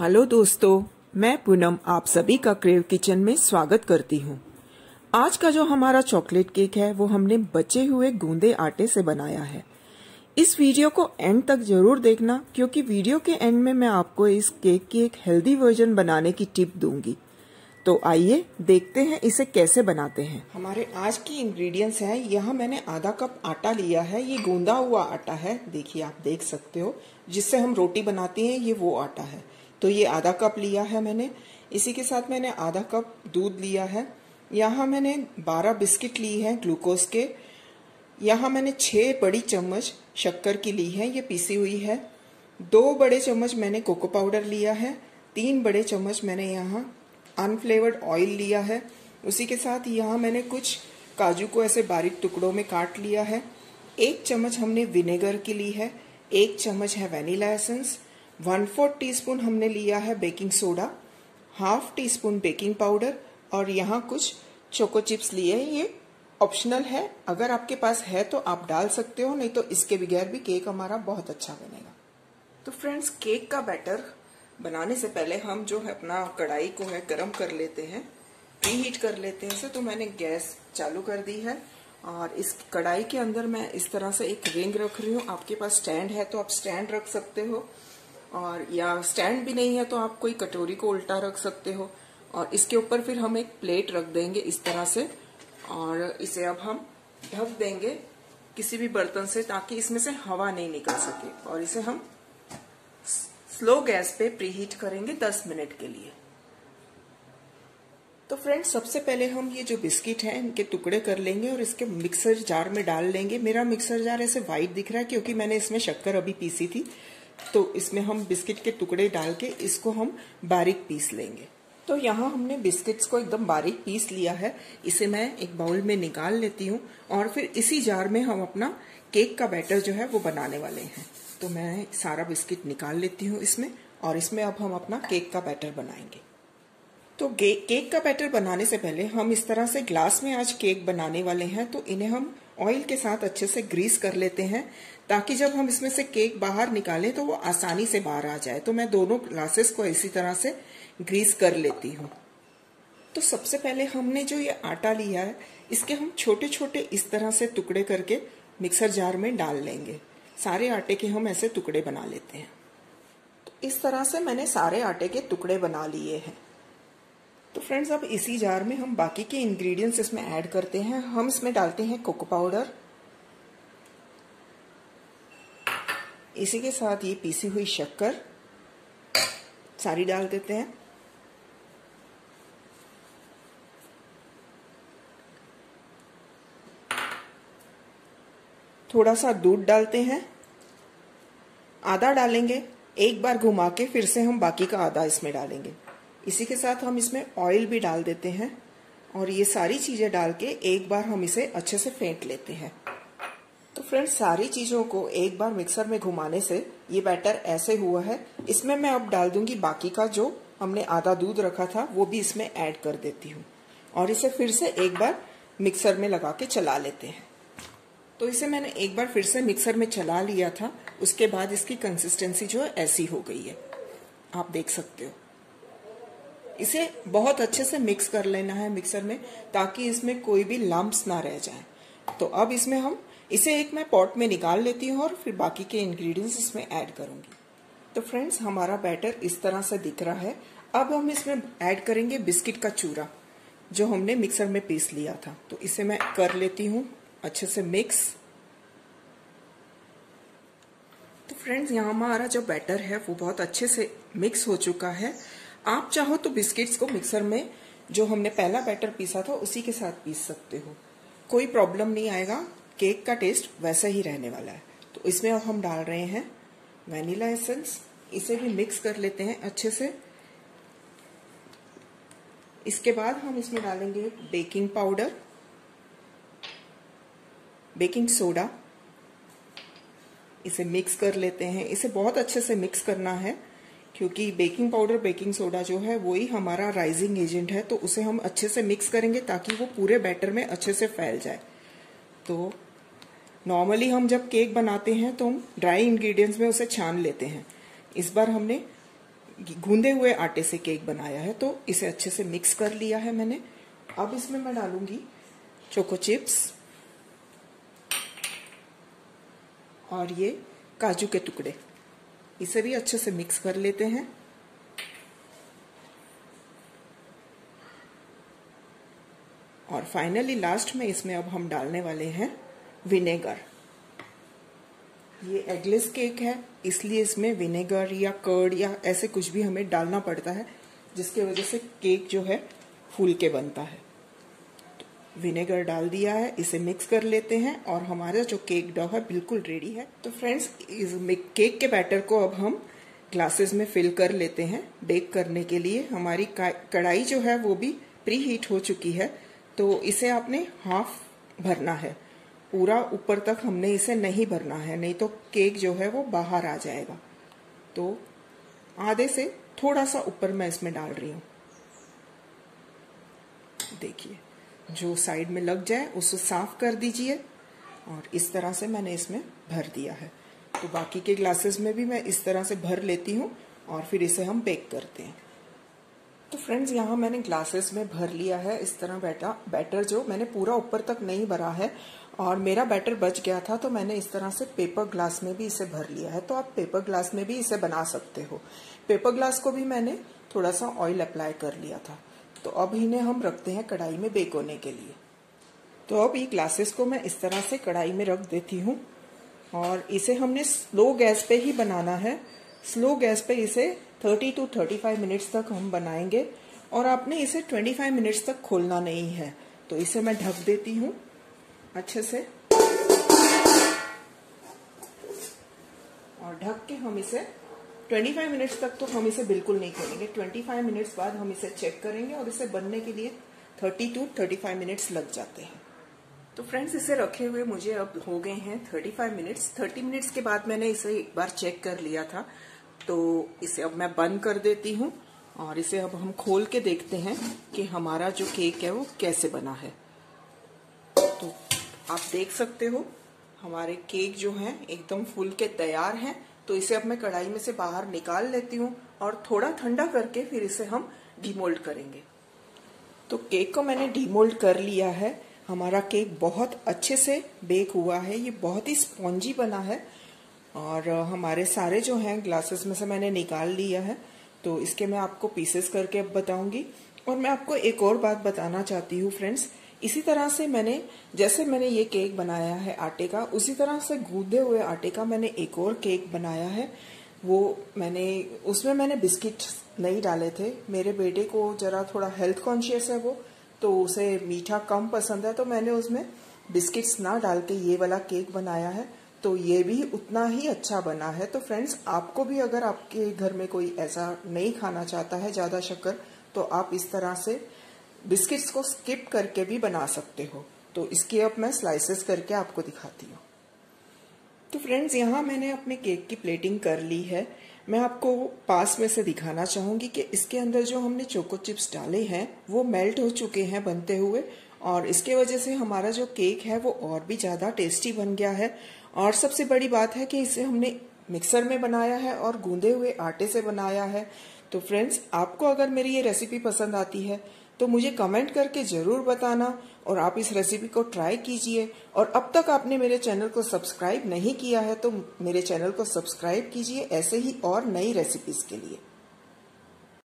Hello दोस्तों, मैं पूनम आप सभी का क्रेव किचन में स्वागत करती हूँ। आज का जो हमारा चॉकलेट केक है वो हमने बचे हुए गूंदे आटे से बनाया है। इस वीडियो को एंड तक जरूर देखना क्योंकि वीडियो के एंड में मैं आपको इस केक की एक हेल्दी वर्जन बनाने की टिप दूंगी। तो आइए देखते हैं इसे कैसे बनाते हैं। हमारे आज की इंग्रेडिएंट्स हैं। यहाँ मैंने आधा कप आटा लिया है, ये गूंदा हुआ आटा है, देखिए आप देख सकते हो, जिससे हम रोटी बनाते हैं ये वो आटा है। तो ये आधा कप लिया है मैंने। इसी के साथ मैंने आधा कप दूध लिया है। यहाँ मैंने 12 बिस्किट ली है ग्लूकोज के। यहाँ मैंने 6 बड़ी चम्मच शक्कर की ली है, ये पीसी हुई है। 2 बड़े चम्मच मैंने कोको पाउडर लिया है। 3 बड़े चम्मच मैंने यहाँ अनफ्लेवर्ड ऑयल लिया है। उसी के साथ यहाँ मैंने कुछ काजू को ऐसे बारीक टुकड़ों में काट लिया है। 1 चम्मच हमने विनेगर की ली है। 1 चम्मच है वेनिला एसेंस। 1/4 टीस्पून हमने लिया है baking soda. 1/2 teaspoon baking powder. और यहाँ कुछ चोको चिप्स लिए हैं, ये ऑप्शनल है, अगर आपके पास है तो आप डाल सकते हो, नहीं तो इसके बगैर भी केक हमारा बहुत अच्छा बनेगा। तो फ्रेंड्स, केक का बैटर बनाने से पहले हम जो है अपना कढ़ाई को है गर्म कर लेते हैं, प्री हीट कर लेते हैं इसे। तो मैंने गैस चालू कर दी है और इस कढ़ाई के अंदर मैं इस तरह से एक रिंग रख रही हूँ। आपके पास स्टैंड है तो आप स्टैंड रख सकते हो, और या स्टैंड भी नहीं है तो आप कोई कटोरी को उल्टा रख सकते हो। और इसके ऊपर फिर हम एक प्लेट रख देंगे इस तरह से, और इसे अब हम ढक देंगे किसी भी बर्तन से ताकि इसमें से हवा नहीं निकल सके। और इसे हम स्लो गैस पे प्रीहीट करेंगे 10 मिनट के लिए। तो फ्रेंड्स, सबसे पहले हम ये जो बिस्किट हैं इनके टुकड़े कर लेंगे और इसके मिक्सर जार में डाल लेंगे। मेरा मिक्सर जार ऐसे वाइट दिख रहा है क्योंकि मैंने इसमें शक्कर अभी पीसी थी, तो इसमें हम बिस्किट के टुकड़े डाल के इसको हम बारीक पीस लेंगे। तो यहाँ हमने बिस्किट्स को एकदम बारीक पीस लिया है। इसे मैं एक बाउल में निकाल लेती हूँ और फिर इसी जार में हम अपना केक का बैटर जो है वो बनाने वाले हैं। तो मैं सारा बिस्किट निकाल लेती हूँ इसमें, और इसमें अब हम अपना केक का बैटर बनाएंगे। तो केक का बैटर बनाने से पहले हम इस तरह से ग्लास में आज केक बनाने वाले हैं, तो इन्हें हम ऑयल के साथ अच्छे से ग्रीस कर लेते हैं ताकि जब हम इसमें से केक बाहर निकालें तो वो आसानी से बाहर आ जाए। तो मैं दोनों ग्लासेस को इसी तरह से ग्रीस कर लेती हूँ। तो सबसे पहले हमने जो ये आटा लिया है इसके हम छोटे छोटे इस तरह से टुकड़े करके मिक्सर जार में डाल लेंगे। सारे आटे के हम ऐसे टुकड़े बना लेते हैं। तो इस तरह से मैंने सारे आटे के टुकड़े बना लिए हैं। तो फ्रेंड्स, अब इसी जार में हम बाकी के इंग्रेडिएंट्स इसमें ऐड करते हैं। हम इसमें डालते हैं कोको पाउडर, इसी के साथ ये पीसी हुई शक्कर सारी डाल देते हैं। थोड़ा सा दूध डालते हैं, आधा डालेंगे। एक बार घुमा के फिर से हम बाकी का आधा इसमें डालेंगे। इसी के साथ हम इसमें ऑयल भी डाल देते हैं, और ये सारी चीज़ें डाल के एक बार हम इसे अच्छे से फेंट लेते हैं। तो फ्रेंड्स, सारी चीज़ों को एक बार मिक्सर में घुमाने से ये बैटर ऐसे हुआ है। इसमें मैं अब डाल दूंगी बाकी का जो हमने आधा दूध रखा था वो भी इसमें ऐड कर देती हूँ, और इसे फिर से एक बार मिक्सर में लगा के चला लेते हैं। तो इसे मैंने एक बार फिर से मिक्सर में चला लिया था, उसके बाद इसकी कंसिस्टेंसी जो है ऐसी हो गई है, आप देख सकते हो। इसे बहुत अच्छे से मिक्स कर लेना है मिक्सर में ताकि इसमें कोई भी लम्प्स ना रह जाए। तो अब इसमें हम इसे एक मैं पॉट में निकाल लेती हूँ और फिर बाकी के इंग्रेडिएंट्स इसमें ऐड करूँगी। तो फ्रेंड्स, हमारा बैटर इस तरह से दिख रहा है। अब हम इसमें ऐड करेंगे बिस्किट का चूरा जो हमने मिक्सर में पीस लिया था। तो इसे मैं कर लेती हूँ अच्छे से मिक्स। तो फ्रेंड्स, यहाँ हमारा जो बैटर है वो बहुत अच्छे से मिक्स हो चुका है। आप चाहो तो बिस्किट्स को मिक्सर में जो हमने पहला बैटर पीसा था उसी के साथ पीस सकते हो, कोई प्रॉब्लम नहीं आएगा, केक का टेस्ट वैसा ही रहने वाला है। तो इसमें अब हम डाल रहे हैं वैनिला एसेंस, इसे भी मिक्स कर लेते हैं अच्छे से। इसके बाद हम इसमें डालेंगे बेकिंग पाउडर, बेकिंग सोडा, इसे मिक्स कर लेते हैं। इसे बहुत अच्छे से मिक्स करना है क्योंकि बेकिंग पाउडर बेकिंग सोडा जो है वही हमारा राइजिंग एजेंट है, तो उसे हम अच्छे से मिक्स करेंगे ताकि वो पूरे बैटर में अच्छे से फैल जाए। तो नॉर्मली हम जब केक बनाते हैं तो हम ड्राई इंग्रेडिएंट्स में उसे छान लेते हैं, इस बार हमने गूंदे हुए आटे से केक बनाया है, तो इसे अच्छे से मिक्स कर लिया है मैंने। अब इसमें मैं डालूंगी चोको चिप्स और ये काजू के टुकड़े, इसे भी अच्छे से मिक्स कर लेते हैं। और फाइनली लास्ट में इसमें अब हम डालने वाले हैं विनेगर। ये एगलेस केक है इसलिए इसमें विनेगर या कर्ड या ऐसे कुछ भी हमें डालना पड़ता है, जिसके वजह से केक जो है फूल के बनता है। तो विनेगर डाल दिया है, इसे मिक्स कर लेते हैं और हमारा जो केक डो है बिल्कुल रेडी है। तो फ्रेंड्स, इस केक के बैटर को अब हम ग्लासेस में फिल कर लेते हैं बेक करने के लिए। हमारी कढ़ाई जो है वो भी प्री हीट हो चुकी है, तो इसे आपने हाफ भरना है, पूरा ऊपर तक हमने इसे नहीं भरना है, नहीं तो केक जो है वो बाहर आ जाएगा। तो आधे से थोड़ा सा ऊपर मैं इसमें डाल रही हूँ, देखिए जो साइड में लग जाए उसे साफ कर दीजिए। और इस तरह से मैंने इसमें भर दिया है, तो बाकी के ग्लासेस में भी मैं इस तरह से भर लेती हूँ और फिर इसे हम बेक करते हैं। तो फ्रेंड्स, यहाँ मैंने ग्लासेस में भर लिया है इस तरह बैटर जो मैंने पूरा ऊपर तक नहीं भरा है, और मेरा बैटर बच गया था तो मैंने इस तरह से पेपर ग्लास में भी इसे भर लिया है। तो आप पेपर ग्लास में भी इसे बना सकते हो। पेपर ग्लास को भी मैंने थोड़ा सा ऑयल अप्लाई कर लिया था। तो अब इन्हें हम रखते हैं कढ़ाई में बेक होने के लिए। तो अब ये ग्लासेस को मैं इस तरह से कढ़ाई में रख देती हूँ और इसे हमने स्लो गैस पे ही बनाना है। स्लो गैस पे इसे 30 टू 35 मिनट्स तक हम बनाएंगे और आपने इसे 25 मिनट्स तक खोलना नहीं है। तो इसे मैं ढक देती हूँ अच्छे से और ढक के हम इसे 25 मिनट्स तक तो हम इसे बिल्कुल नहीं खोलेंगे। 25 मिनट्स बाद हम इसे चेक करेंगे और इसे बनने के लिए 30 टू 35 मिनट्स लग जाते हैं। तो फ्रेंड्स, इसे रखे हुए मुझे अब हो गए हैं 35 मिनट्स। 30 मिनट्स के बाद मैंने इसे एक बार चेक कर लिया था, तो इसे अब मैं बंद कर देती हूँ और इसे अब हम खोल के देखते हैं कि हमारा जो केक है वो कैसे बना है। तो आप देख सकते हो हमारे केक जो हैं एकदम फूल के तैयार हैं। तो इसे अब मैं कढ़ाई में से बाहर निकाल लेती हूँ और थोड़ा ठंडा करके फिर इसे हम डीमोल्ड करेंगे। तो केक को मैंने डीमोल्ड कर लिया है। हमारा केक बहुत अच्छे से बेक हुआ है, ये बहुत ही स्पॉन्जी बना है और हमारे सारे जो हैं ग्लासेस में से मैंने निकाल लिया है। तो इसके मैं आपको पीसेस करके अब बताऊंगी। और मैं आपको एक और बात बताना चाहती हूँ फ्रेंड्स, इसी तरह से मैंने जैसे मैंने ये केक बनाया है आटे का, उसी तरह से गूंदे हुए आटे का मैंने एक और केक बनाया है। वो मैंने उसमें मैंने बिस्किट नहीं डाले थे। मेरे बेटे को जरा थोड़ा हेल्थ कॉन्शियस है वो, तो उसे मीठा कम पसंद है, तो मैंने उसमें बिस्किट्स ना डाल के ये वाला केक बनाया है। तो ये भी उतना ही अच्छा बना है। तो फ्रेंड्स, आपको भी अगर आपके घर में कोई ऐसा नहीं खाना चाहता है ज़्यादा शक्कर, तो आप इस तरह से बिस्किट्स को स्किप करके भी बना सकते हो। तो इसके अब मैं स्लाइसेस करके आपको दिखाती हूँ। तो फ्रेंड्स, यहाँ मैंने अपने केक की प्लेटिंग कर ली है। मैं आपको पास में से दिखाना चाहूँगी कि इसके अंदर जो हमने चोको चिप्स डाले हैं वो मेल्ट हो चुके हैं बनते हुए, और इसके वजह से हमारा जो केक है वो और भी ज़्यादा टेस्टी बन गया है। और सबसे बड़ी बात है कि इसे हमने मिक्सर में बनाया है और गूंदे हुए आटे से बनाया है। तो फ्रेंड्स, आपको अगर मेरी ये रेसिपी पसंद आती है तो मुझे कमेंट करके ज़रूर बताना और आप इस रेसिपी को ट्राई कीजिए। और अब तक आपने मेरे चैनल को सब्सक्राइब नहीं किया है तो मेरे चैनल को सब्सक्राइब कीजिए ऐसे ही और नई रेसिपीज़ के लिए।